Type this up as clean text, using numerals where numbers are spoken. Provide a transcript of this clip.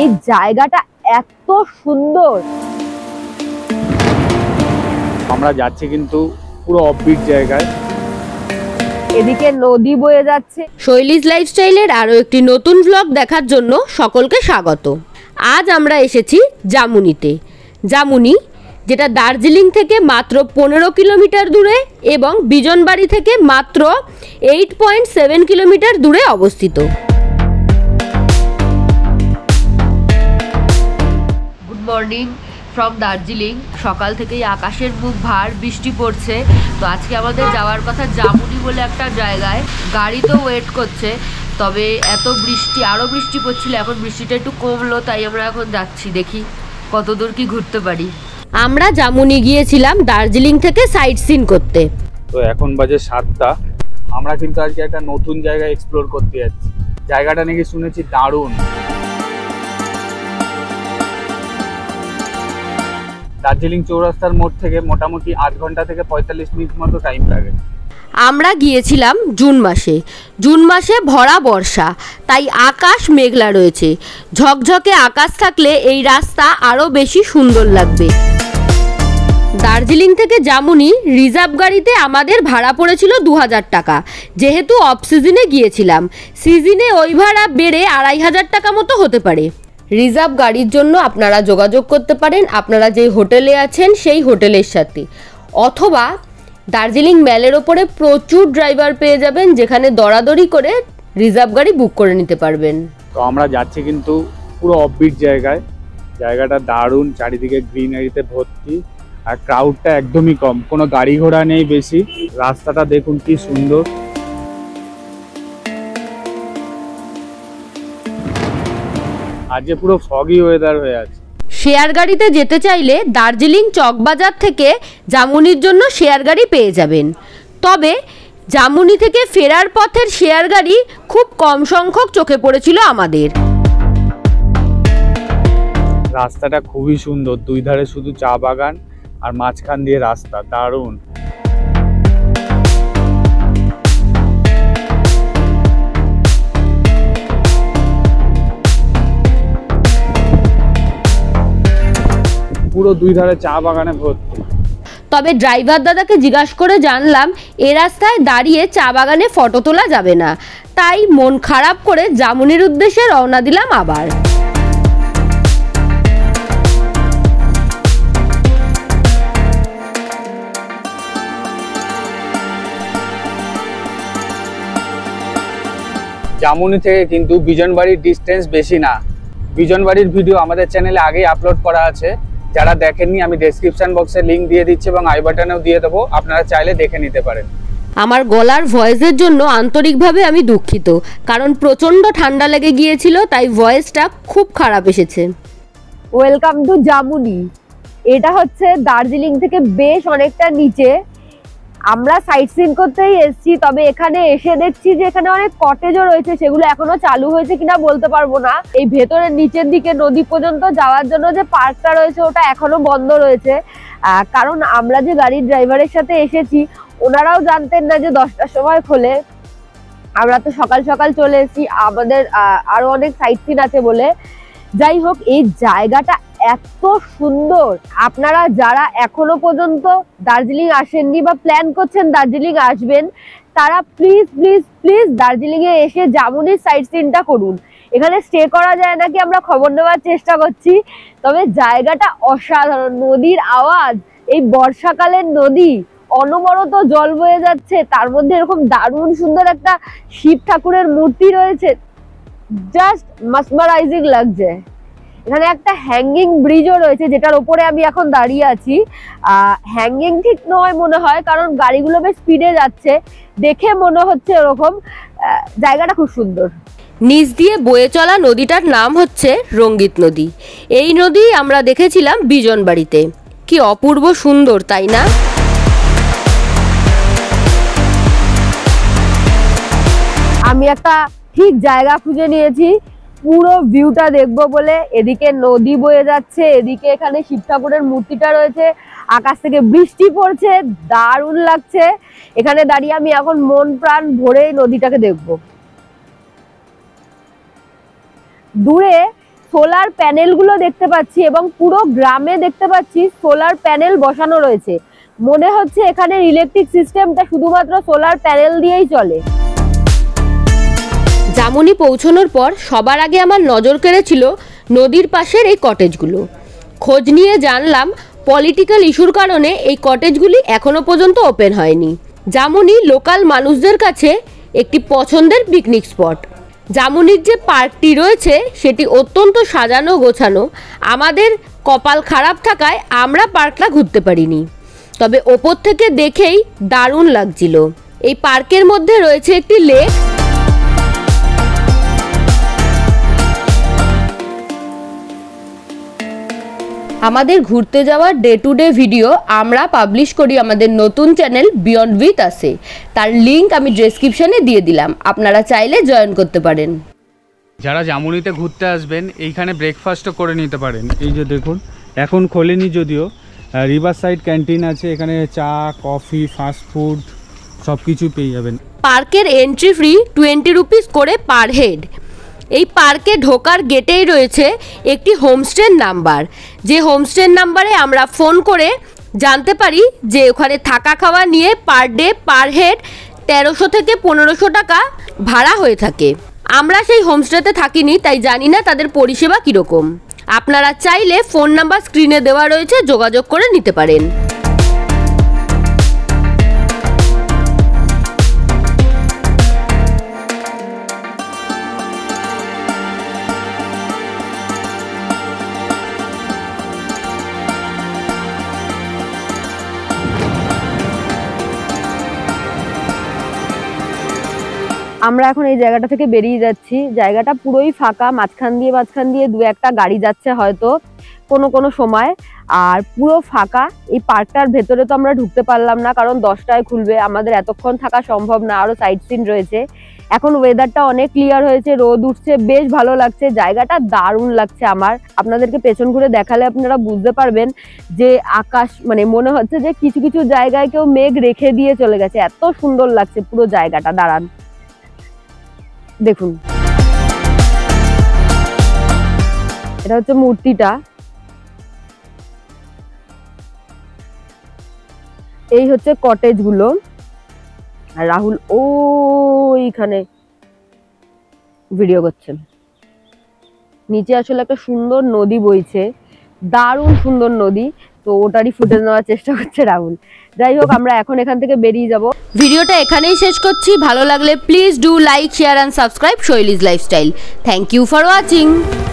এই জায়গাটা এত সুন্দর। আমরা যাচ্ছি কিন্তু পুরো অফবিট জায়গায়, এদিকে নদী বয়ে যাচ্ছে। শৈলীজ লাইফস্টাইলের আরো একটি নতুন ব্লগ দেখার জন্য সকলকে স্বাগত। আজ আমরা এসেছি জামুনিতে। জামুনি যেটা দার্জিলিং থেকে মাত্র 15 কিলোমিটার দূরে এবং বিজনবাড়ি থেকে মাত্র 8.7 কিলোমিটার দূরে অবস্থিত। Good morning from Darjeeling. সকাল থেকেই আকাশের মুখ ভার, বৃষ্টি পড়ছে। তো আজকে আমাদের যাওয়ার কথা জামুনি বলে একটা জায়গায়। গাড়ি তো ওয়েট করছে, তবে এত বৃষ্টি, আরও বৃষ্টি পড়ছিল, এখন বৃষ্টিটা একটু কমলো, তাই আমরা এখন যাচ্ছি, দেখি কতদূর কি ঘুরতে পারি। আমরা জামুনি গিয়েছিলাম দার্জিলিং থেকে সাইট সিন করতে। তো এখন বাজে 7টা। আমরা কিন্তু আজকে একটা নতুন জায়গা এক্সপ্লোর করতে যাচ্ছি। জায়গাটা নাকি শুনেছি দারুণ। দার্জিলিং চৌরাস্তার মোড় থেকে মোটামুটি 8 ঘন্টা থেকে 45 মিনিট মতো টাইম লাগে। আমরা গিয়েছিলাম জুন মাসে। জুন মাসে ভরা বর্ষা, তাই আকাশ মেঘলা রয়েছে। ঝকঝকে আকাশ থাকলে এই রাস্তা আরও বেশি সুন্দর লাগবে। দার্জিলিং থেকে জামুনি রিজার্ভ গাড়িতে আমাদের ভাড়া পড়েছিল 2000 টাকা। যেহেতু অফ সিজনে গিয়েছিলাম, সিজনে ওই ভাড়া বেড়ে 2500 টাকা মতো হতে পারে। রিজার্ভ গাড়ির জন্য আপনারা যোগাযোগ করতে পারেন আপনারা যে হোটেলে আছেন সেই হোটেলের সাথে, অথবা দার্জিলিং মেলের ওপরে প্রচুর ড্রাইভার পেয়ে যাবেন, যেখানে দরাদরি করে রিজার্ভ গাড়ি বুক করে নিতে পারবেন। তো আমরা যাচ্ছি কিন্তু পুরো অফবিট জায়গায়। জায়গাটা দারুণ, চারিদিকে গ্রিনারিতে ভর্তি, আর ক্রাউডটা একদমই কম, কোনো গাড়ি ঘোড়া নেই বেশি। রাস্তাটা দেখুন কি সুন্দর। আজ পুরো ফগি ওয়েদার হয়ে আছে। শেয়ার গাড়িতে যেতে চাইলে দার্জিলিং চকবাজার থেকে জামুনির জন্য শেয়ার গাড়ি পেয়ে যাবেন। তবে জামুনি থেকে ফেরার পথের শেয়ার গাড়ি খুব কম সংখ্যক চোখে পড়েছিল আমাদের। রাস্তাটা খুবই সুন্দর, দুই ধারে শুধু চা বাগান আর মাঝখান দিয়ে রাস্তা, দারুণ। পুরো দুই ধারে চা বাগানে ভর্তি। তবে ড্রাইভার দাদাকে জিজ্ঞাসা করে জানলাম এ রাস্তায় দাঁড়িয়ে চা বাগানে ফটো তোলা যাবে না, তাই মন খারাপ করে জামুনির উদ্দেশ্যে রওনা দিলাম আবার। জামুনি থেকে কিন্তু বিজনবাড়ির ডিস্টেন্স বেশি না। বিজনবাড়ির ভিডিও আমাদের চ্যানেলে আগেই আপলোড করা আছে, যারা দেখেননি আমি ডেসক্রিপশন বক্সে লিংক দিয়ে দিচ্ছি এবং আই বাটনেও দিয়ে দেবো, আপনারা চাইলে দেখে নিতে পারেন। আমার গলার ভয়েসের জন্য আন্তরিকভাবে আমি দুঃখিত, কারণ প্রচণ্ড ঠান্ডা লেগে গিয়েছিল, তাই ভয়েসটা খুব খারাপ এসেছে। Welcome to Jamuni. এটা হচ্ছে দার্জিলিং থেকে বেশ অনেকটা নিচে। আমরা সাইট সিন করতেই এসেছি, তবে এখানে এসে দেখছি যে এখানে অনেক কটেজও রয়েছে, সেগুলো এখনো চালু হয়েছে কিনা বলতে পারবো না। এই ভেতরের নিচের দিকে নদী পর্যন্ত যাওয়ার জন্য যে পার্কটা রয়েছে ওটা এখনো বন্ধ রয়েছে, কারণ আমরা যে গাড়ির ড্রাইভারের সাথে এসেছি ওনারাও জানতেন না যে 10টার সময় খোলে। আমরা তো সকাল সকাল চলে এসেছি, আমাদের আরো অনেক সাইট সিন আছে বলে। যাই হোক, এই জায়গাটা এত সুন্দর। আপনারা যারা এখনো পর্যন্ত দার্জিলিং আসেননি বা প্ল্যান করছেন দার্জিলিং আসবেন, তারা প্লিজ প্লিজ প্লিজ দার্জিলিংয়ে এসে জামুনির সাইট সিনটা করুন। এখানে স্টে করা যায় নাকি আমরা খবর নেওয়ার চেষ্টা করছি, তবে জায়গাটা অসাধারণ। নদীর আওয়াজ, এই বর্ষাকালের নদী অনবরত জল বয়ে যাচ্ছে, তার মধ্যে এরকম দারুণ সুন্দর একটা শিব ঠাকুরের মূর্তি রয়েছে, জাস্ট মাসমারাইজিং লাগছে। এখানে একটা হ্যাঙ্গিং ব্রিজও রয়েছে যেটার ওপরে আমি এখন দাঁড়িয়ে আছি। হ্যাঙ্গিং ঠিক নয় মনে হয়, কারণ গাড়িগুলো বেশ স্পিডে যাচ্ছে, দেখে মনে হচ্ছে ওরকম। জায়গাটা খুব সুন্দর। নিচ দিয়ে বয়ে চলা নদীটার নাম হচ্ছে রঙ্গিত নদী। এই নদী আমরা দেখেছিলাম বিজনবাড়িতে। কি অপূর্ব সুন্দর, তাই না? আমি একটা ঠিক জায়গা খুঁজে নিয়েছি পুরো ভিউটা দেখব বলে। এদিকে নদী বয়ে যাচ্ছে, এদিকে এখানে শিব ঠাকুরের মূর্তিটা রয়েছে, আকাশ থেকে বৃষ্টি পড়ছে, দারুণ লাগছে। এখানে দাঁড়িয়ে আমি এখন মন প্রাণ ভরে নদীটাকে দেখব। দূরে सोलार पैनलगुलो देखते पाচ্ছি এবং পুরো গ্রামে দেখতে পাচ্ছি সোলার প্যানেল বসানো রয়েছে। মনে হচ্ছে এখানে ইলেকট্রিক সিস্টেমটা শুধুমাত্র সোলার প্যানেল দিয়েই চলে। জামুনি পৌঁছানোর পর সবার আগে আমার নজর কেড়েছিল নদীর পাশের এই কটেজগুলো। খোঁজ নিয়ে জানলাম পলিটিক্যাল ইস্যুর কারণে এই কটেজগুলি এখনো পর্যন্ত ওপেন হয়নি। জামুনি লোকাল মানুষদের কাছে একটি পছন্দের পিকনিক স্পট। জামুনির যে পার্কটি রয়েছে সেটি অত্যন্ত সাজানো গোছানো। আমাদের কপাল খারাপ থাকায় আমরা পার্কটা ঘুরতে পারিনি, তবে ওপর থেকে দেখেই দারুণ লাগছিল। এই পার্কের মধ্যে রয়েছে একটি লেক, আমাদের ঘুরতে যাওয়ার ডে টু ডে ভিডিও আমরা পাবলিশ করি আমাদের নতুন চ্যানেল বিয়ন্ড উইথ আসে, তার লিংক আমি ডেসক্রিপশনে দিয়ে দিলাম, আপনারা চাইলে জয়েন করতে পারেন। যারা জামুনিতে ঘুরতে আসবেন এইখানে ব্রেকফাস্টও করে নিতে পারেন। এই যে দেখুন, এখন খোলেনি যদিও, রিভার সাইড ক্যান্টিন আছে, এখানে চা কফি ফাস্টফুড সব কিছু পেয়ে যাবেন। পার্কের এন্ট্রি ফ্রি 20 রুপিস করে পার হেড। এই পার্কে ঢোকার গেটেই রয়েছে একটি হোমস্টের নাম্বার, যে হোমস্টের নাম্বারে আমরা ফোন করে জানতে পারি যে ওখানে থাকা খাওয়া নিয়ে পার ডে পার হেড 1300 থেকে 1500 টাকা ভাড়া হয়ে থাকে। আমরা সেই হোমস্টেতে থাকিনি, তাই জানি না তাদের পরিষেবা কীরকম। আপনারা চাইলে ফোন নাম্বার স্ক্রিনে দেওয়া রয়েছে, যোগাযোগ করে নিতে পারেন। আমরা এখন এই জায়গাটা থেকে বেরিয়ে যাচ্ছি। জায়গাটা পুরোই ফাঁকা, মাঝখান দিয়ে দু একটা গাড়ি যাচ্ছে হয়তো কোনো সময়, আর পুরো ফাঁকা। এই পার্কটার ভেতরে তো আমরা ঢুকতে পারলাম না, কারণ 10টায় খুলবে, আমাদের এতক্ষণ থাকা সম্ভব না, আরও সাইট সিন রয়েছে। এখন ওয়েদারটা অনেক ক্লিয়ার হয়েছে, রোদ উঠছে, বেশ ভালো লাগছে, জায়গাটা দারুণ লাগছে আমার। আপনাদেরকে পেছন ঘুরে দেখালে আপনারা বুঝতে পারবেন যে আকাশ, মানে মনে হচ্ছে যে কিছু কিছু জায়গায় কেউ মেঘ রেখে দিয়ে চলে গেছে, এত সুন্দর লাগছে পুরো জায়গাটা। দাঁড়ান দেখুন, এটা হচ্ছে মূর্তিটা, এই হচ্ছে কটেজ গুলো। রাহুল ওইখানে ভিডিও করছেন। নিচে আসলে একটা সুন্দর নদী বইছে, দারুণ সুন্দর নদী, তো ওটারই ফুটেজ নেওয়ার চেষ্টা করছে রাহুল। যাই হোক, আমরা এখন এখান থেকে বেরিয়ে যাব। ভিডিওটা এখানেই শেষ করছি। ভালো লাগলে please do like, share and subscribe সাইলিজ lifestyle. Thank you for watching.